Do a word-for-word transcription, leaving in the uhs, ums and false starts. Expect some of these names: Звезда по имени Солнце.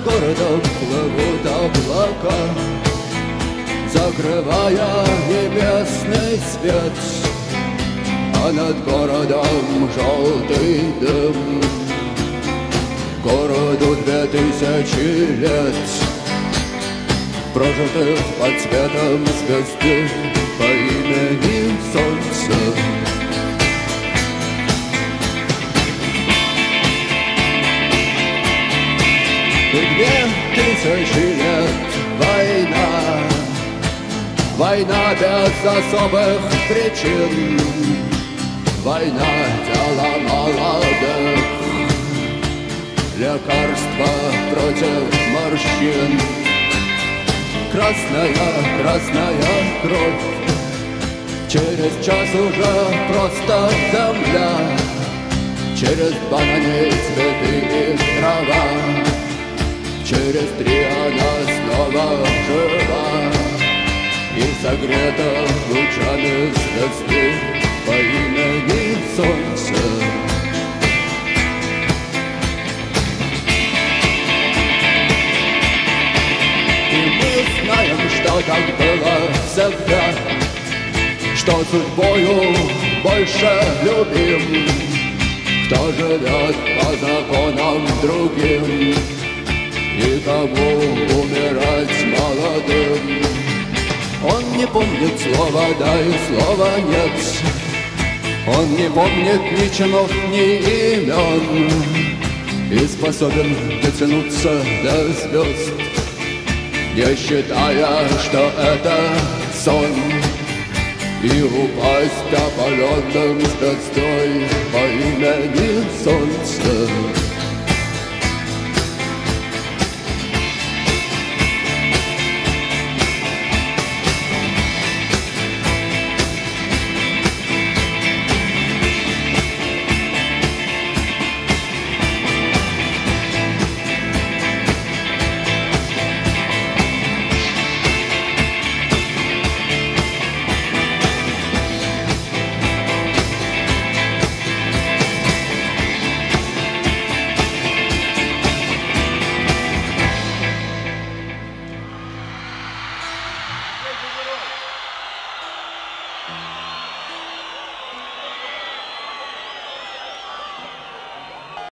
над городом плывут облака, закрывая небесный свет, а над городом желтый дым. Городу две тысячи лет, прожитых под светом звезды по имени Солнце. Две тысячи лет война, война без особых причин, война тела молодых, лекарства против морщин. Красная, красная кровь, через час уже просто земля, через два на ней цветы и трава. Через три она снова жива и согрета лучами звезды по имени Солнце. И мы знаем, что так было всегда, что судьбою больше любим, кто живет по законам другим. И кому умирать молодым? Он не помнит слова да и слова нет, он не помнит ни чинов, ни имен, и способен дотянуться до звезд, не считая, что это сон, и упасть опаленным звездой по имени Солнце.